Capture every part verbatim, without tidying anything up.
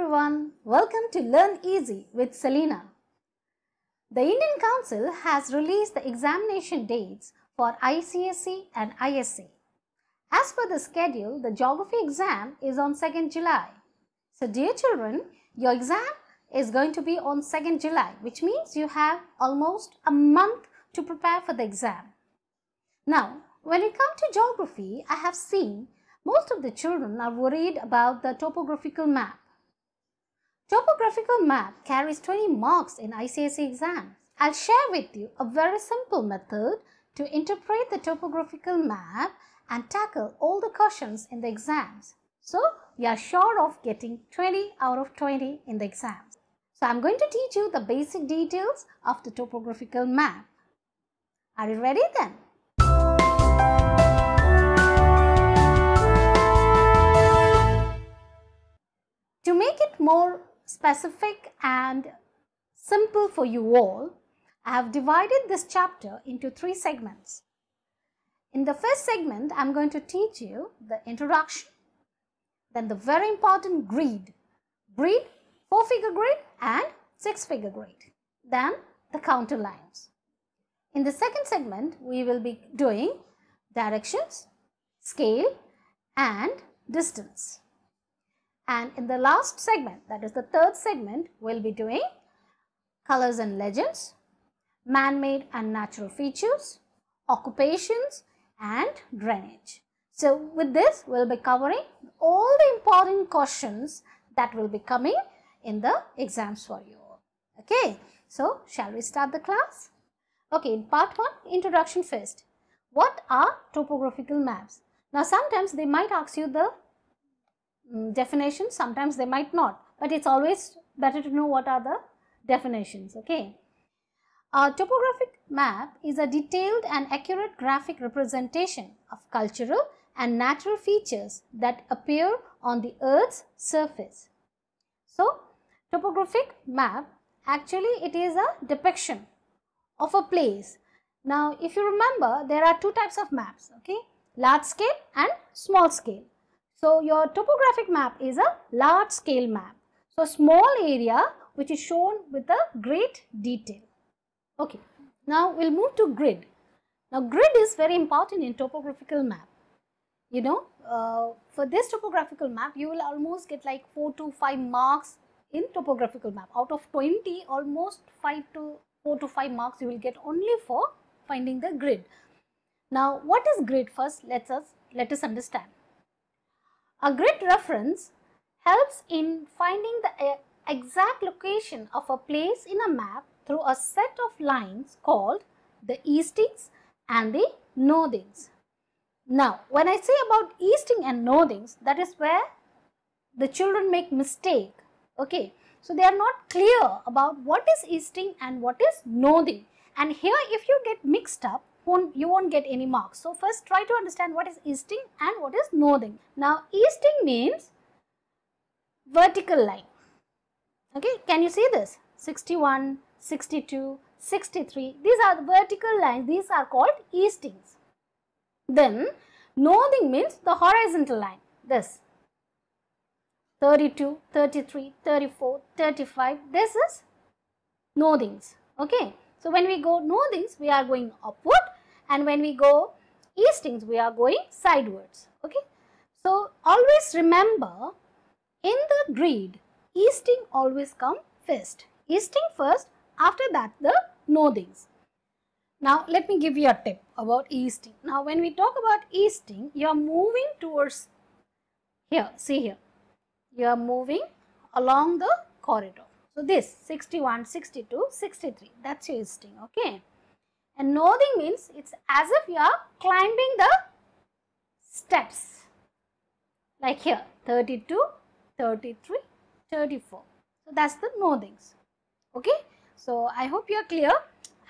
everyone, welcome to Learn Easy with Selina. The Indian Council has released the examination dates for I C S E and I S C. As per the schedule, the geography exam is on second July. So dear children, your exam is going to be on second July, which means you have almost a month to prepare for the exam. Now, when it comes to geography, I have seen most of the children are worried about the topographical map. Topographical map carries twenty marks in I C S E exams. I'll share with you a very simple method to interpret the topographical map and tackle all the questions in the exams. So you are sure of getting twenty out of twenty in the exams. So I'm going to teach you the basic details of the topographical map. Are you ready then? To make it more specific and simple for you all, I have divided this chapter into three segments. In the first segment, I am going to teach you the introduction, then the very important grid, grid, four-figure grid and six-figure grid, then the counter lines. In the second segment, we will be doing directions, scale and distance. And in the last segment, that is the third segment, we'll be doing colors and legends, man-made and natural features, occupations and drainage. So with this, we'll be covering all the important questions that will be coming in the exams for you. Okay, so shall we start the class? Okay, in part one, introduction first. What are topographical maps? Now sometimes they might ask you the definition, sometimes they might not, but it's always better to know what are the definitions. Okay, a topographic map is a detailed and accurate graphic representation of cultural and natural features that appear on the earth's surface. So topographic map, actually it is a depiction of a place. Now if you remember, there are two types of maps, okay, large scale and small scale. So your topographic map is a large scale map. So small area which is shown with a great detail. Okay, now we'll move to grid. Now grid is very important in topographical map. You know, uh, for this topographical map, you will almost get like four to five marks in topographical map. Out of twenty, almost five to four to five marks you will get only for finding the grid. Now what is grid first? Let us, let us understand. A grid reference helps in finding the exact location of a place in a map through a set of lines called the eastings and the northings. Now, when I say about easting and northings, that is where the children make mistake. Okay, so they are not clear about what is easting and what is northing. And here, if you get mixed up, you won't get any marks. So first try to understand what is easting and what is northing. Now easting means vertical line. Okay, can you see this? sixty-one, sixty-two, sixty-three. These are the vertical lines. These are called eastings. Then northing means the horizontal line. This thirty-two, thirty-three, thirty-four, thirty-five. This is northings. Okay, so when we go northings, we are going upward. And when we go eastings, we are going sidewards. Okay. So always remember, in the grid, easting always come first. Easting first, after that the northings. Now let me give you a tip about easting. Now when we talk about easting, you are moving towards here. See here. You are moving along the corridor. So this sixty-one, sixty-two, sixty-three. That's your easting. Okay. And northing means it's as if you are climbing the steps. Like here, thirty-two, thirty-three, thirty-four. So that's the northings. Okay. So I hope you are clear.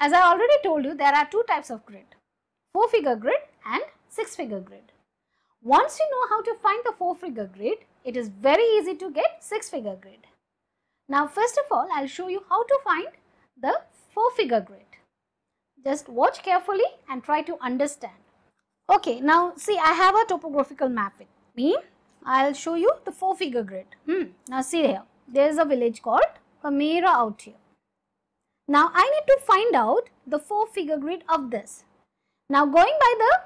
As I already told you, there are two types of grid. Four-figure grid and six-figure grid. Once you know how to find the four-figure grid, it is very easy to get six-figure grid. Now first of all, I'll show you how to find the four-figure grid. Just watch carefully and try to understand. Okay, now see, I have a topographical map with me. I'll show you the four-figure grid. Hmm. Now see here, there is a village called Pamera out here. Now I need to find out the four figure grid of this. Now going by the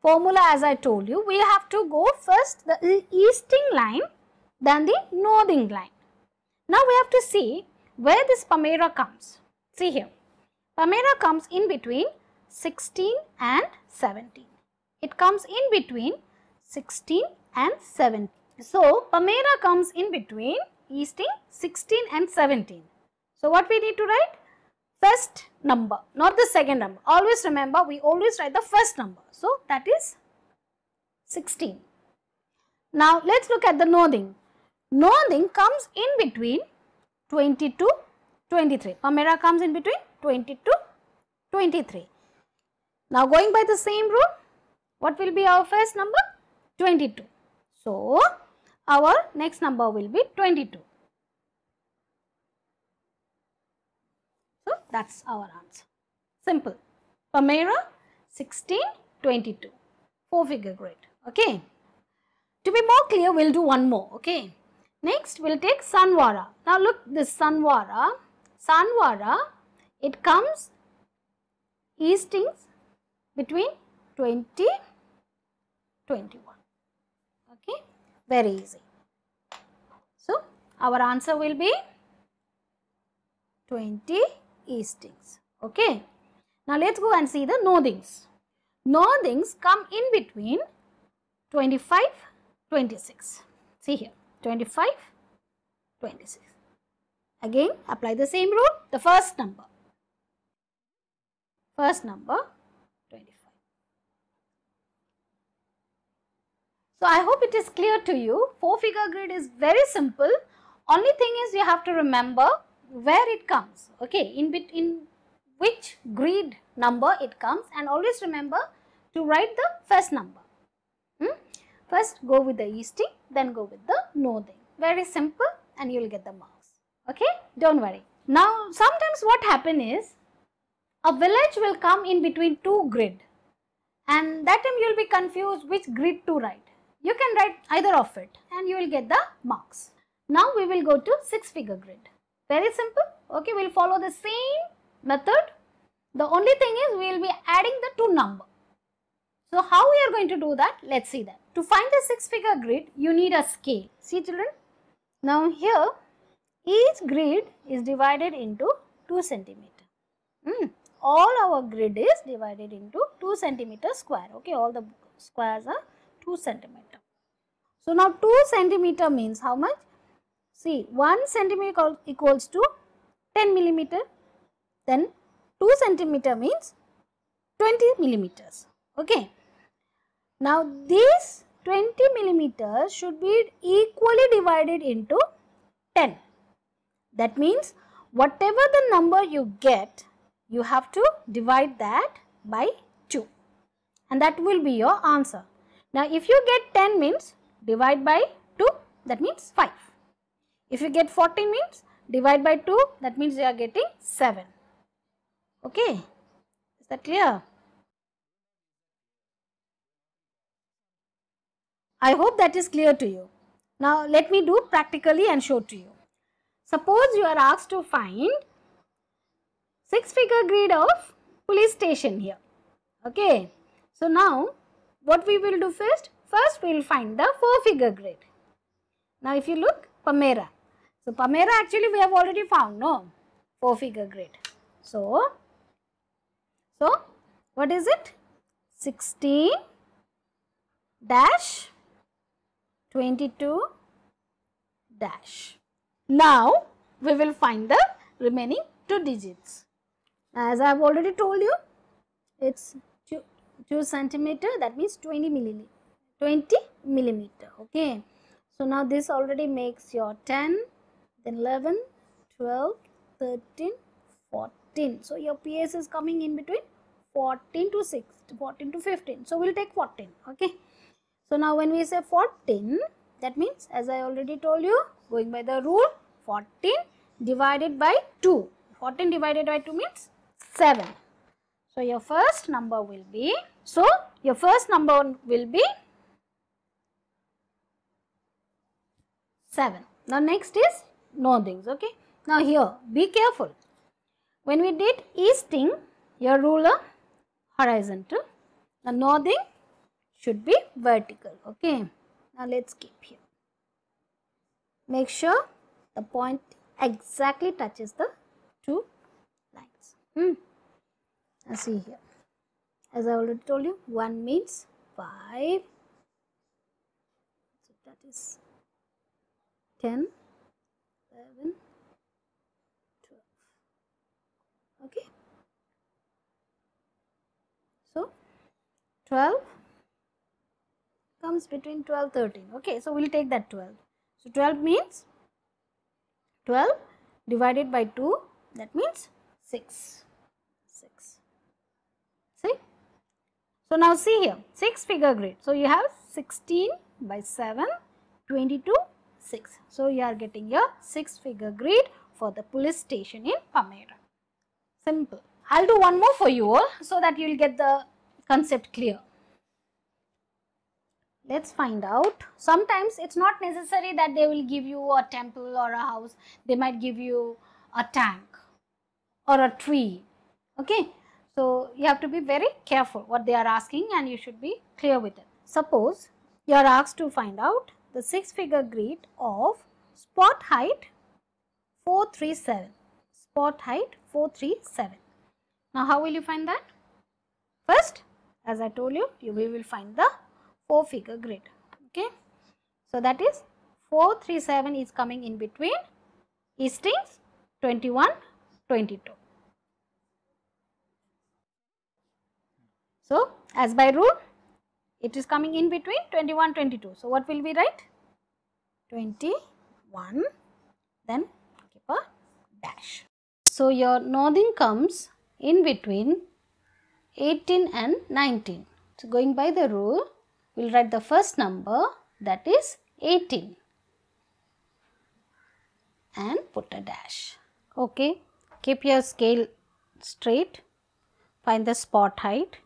formula as I told you, we have to go first the easting line, then the northern line. Now we have to see where this Pamera comes. See here, Pamera comes in between sixteen and seventeen. It comes in between sixteen and seventeen. So Pamera comes in between easting sixteen and seventeen. So what we need to write? First number, not the second number. Always remember, we always write the first number. So that is sixteen. Now let's look at the northing. Northing comes in between twenty to twenty-three. Pamera comes in between twenty to twenty-three. Now going by the same rule, what will be our first number? twenty-two. So our next number will be twenty-two. So that's our answer. Simple. Pamera sixteen, twenty-two. Four figure grid. Okay. To be more clear, we'll do one more. Okay. Next, we'll take Sanwara. Now look, this Sanwara. Sanwara, it comes easting between twenty, twenty-one. Okay. Very easy. So our answer will be twenty eastings. Okay. Now let's go and see the northings. Northings come in between twenty-five, twenty-six. See here, twenty-five, twenty-six. Again, apply the same rule. The first number. First number, twenty-five. So I hope it is clear to you. Four figure grid is very simple. Only thing is you have to remember where it comes, okay, in bit in which grid number it comes, and always remember to write the first number. Hmm? First go with the easting, then go with the northing. Very simple, and you will get the marks. Okay, don't worry. Now sometimes what happen is a village will come in between two grid, and that time you will be confused which grid to write. You can write either of it and you will get the marks. Now we will go to six figure grid. Very simple. Okay, we will follow the same method. The only thing is we will be adding the two number. So how we are going to do that? Let's see that. To find the six figure grid, you need a scale. See children? Now here, each grid is divided into two centimeters. Mm. All our grid is divided into two centimeter square. Okay, all the squares are two centimeter. So now two centimeter means how much? See, one centimeter equals to ten millimeter, then two centimeter means twenty millimeters. Okay. Now these twenty millimeters should be equally divided into ten. That means whatever the number you get, you have to divide that by two, and that will be your answer. Now if you get ten means divide by two, that means five. If you get fourteen means divide by two, that means you are getting seven. Okay, is that clear? I hope that is clear to you. Now let me do practically and show to you. Suppose you are asked to find six figure grid of police station here. Okay, so now what we will do first? First we will find the four figure grid. Now if you look, Pamera. So, Pamera actually we have already found, no? Four figure grid. So, so what is it? sixteen dash twenty-two dash. Now, we will find the remaining two digits. As I have already told you, it's two, two centimeter, that means twenty millimeter. Okay. So now this already makes your ten, then eleven, twelve, thirteen, fourteen. So your P S is coming in between fourteen to six, fourteen to fifteen. So we'll take fourteen. Okay. So now when we say fourteen, that means as I already told you, going by the rule, fourteen divided by two. fourteen divided by two means seven. So your first number will be, so your first number will be seven. Now next is northings. Okay. Now here, be careful. When we did easting, your ruler horizontal. Now northing should be vertical. Okay. Now let's keep here. Make sure the point exactly touches the two lines. Hmm. Now see here. As I already told you, one means five. So that is ten, eleven, twelve. Okay. So twelve comes between twelve, thirteen. Okay. So we'll take that twelve. So twelve means twelve divided by two. That means six. Six. See. So now see here, six figure grid. So you have sixteen by seven, twenty-two, six. So you are getting your six figure grid for the police station in Pamera. Simple. I'll do one more for you all so that you will get the concept clear. Let's find out. Sometimes it's not necessary that they will give you a temple or a house. They might give you a tank or a tree. Okay. So you have to be very careful what they are asking, and you should be clear with it. Suppose you are asked to find out the six figure grid of spot height four three seven. Spot height four three seven. Now how will you find that? First, as I told you, you will find the four figure grid. Okay. So that is four three seven is coming in between eastings twenty-one, twenty-two. So, as by rule, it is coming in between twenty-one, twenty-two. So, what will we write? twenty-one, then keep a dash. So, your northing comes in between eighteen and nineteen. So, going by the rule, we will write the first number, that is eighteen, and put a dash. Okay. Keep your scale straight. Find the spot height.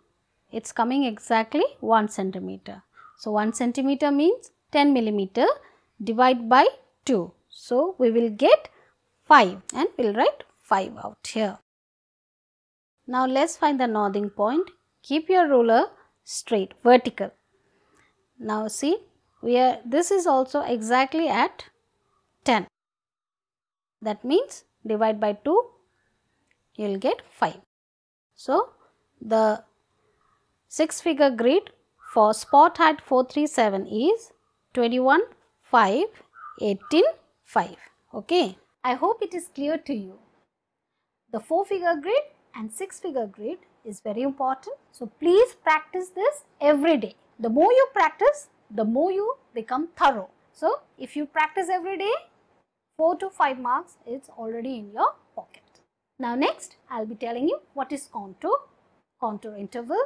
It's coming exactly one centimeter. So, one centimeter means ten millimeter divide by two. So, we will get five, and we will write five out here. Now, let's find the northing point. Keep your ruler straight, vertical. Now, see, we are, this is also exactly at ten. That means, divide by two, you will get five. So, the six figure grid for spot height four three seven is twenty-one, five, eighteen, five. Okay. I hope it is clear to you. The four figure grid and six figure grid is very important. So please practice this every day. The more you practice, the more you become thorough. So if you practice every day, four to five marks is already in your pocket. Now next, I will be telling you what is contour, contour interval.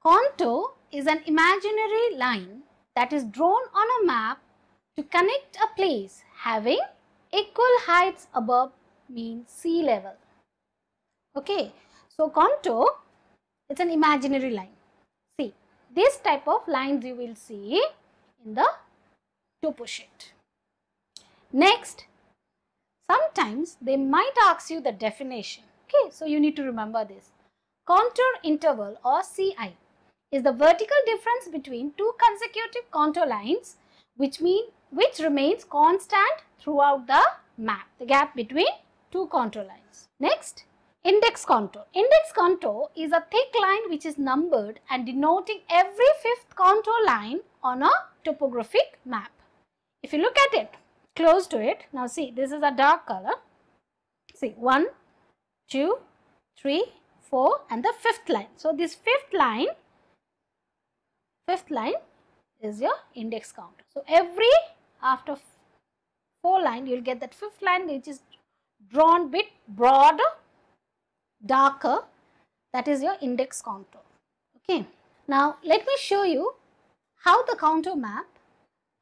Contour is an imaginary line that is drawn on a map to connect a place having equal heights above mean sea level. Okay, so contour is an imaginary line. See, this type of lines you will see in the topo sheet. Next, sometimes they might ask you the definition. Okay, so you need to remember this. Contour interval or C I is the vertical difference between two consecutive contour lines which mean which remains constant throughout the map, the gap between two contour lines. Next, index contour. Index contour is a thick line which is numbered and denoting every fifth contour line on a topographic map. If you look at it, close to it, now see, this is a dark color. See, one, two, three, four and the fifth line. So, this fifth line fifth line is your index counter. So, every after four line, you will get that fifth line which is drawn bit broader, darker. That is your index contour. Okay. Now, let me show you how the contour map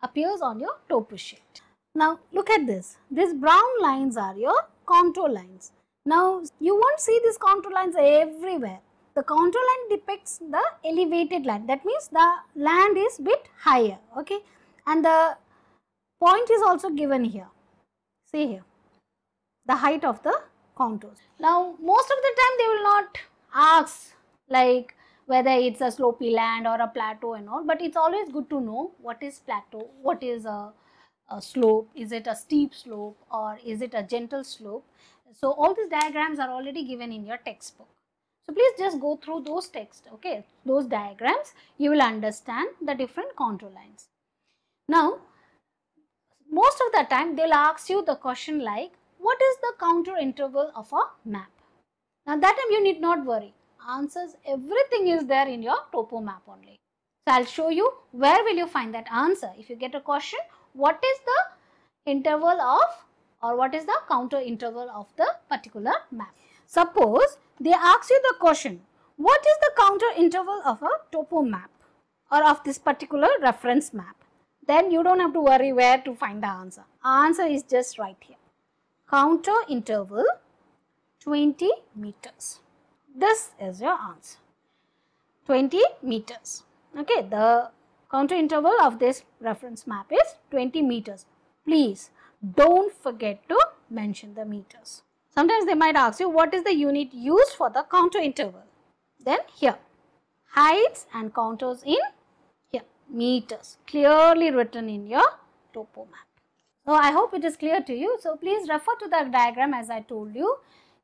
appears on your topo sheet. Now, look at this. These brown lines are your contour lines. Now, you won't see these contour lines everywhere. The contour line depicts the elevated land. That means the land is bit higher. Okay. And the Point is also given here. See here, the height of the contours. Now, most of the time they will not ask like whether it's a slopey land or a plateau and all, but it's always good to know what is plateau, what is a, a slope, is it a steep slope or is it a gentle slope. So, all these diagrams are already given in your textbook. So, please just go through those texts, okay, those diagrams, you will understand the different contour lines. Now, most of the time they will ask you the question like, what is the contour interval of a map? Now, that time you need not worry. Answers, everything is there in your topo map only. So, I will show you where will you find that answer. If you get a question, what is the interval of or what is the contour interval of the particular map? Suppose they ask you the question, what is the contour interval of a topo map or of this particular reference map? Then you don't have to worry where to find the answer. Answer is just right here. Contour interval twenty meters. This is your answer. twenty meters. Okay, the contour interval of this reference map is twenty meters. Please don't forget to mention the meters. Sometimes they might ask you what is the unit used for the contour interval. Then here, heights and contours in here, meters, clearly written in your topo map. So, I hope it is clear to you. So, please refer to the diagram as I told you.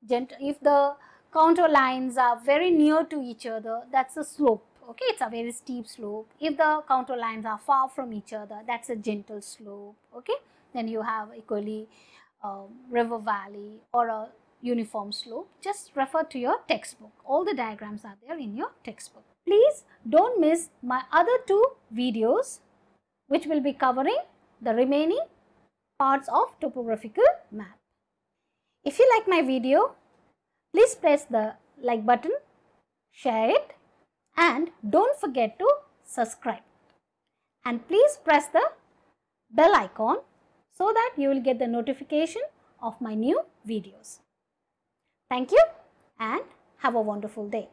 If the contour lines are very near to each other, that's a slope. Okay, it's a very steep slope. If the contour lines are far from each other, that's a gentle slope. Okay, then you have equally Uh, river valley or a uniform slope. Just refer to your textbook. All the diagrams are there in your textbook. Please don't miss my other two videos which will be covering the remaining parts of topographical map. If you like my video, please press the like button, share it, and don't forget to subscribe. And please press the bell icon so that you will get the notification of my new videos. Thank you and have a wonderful day.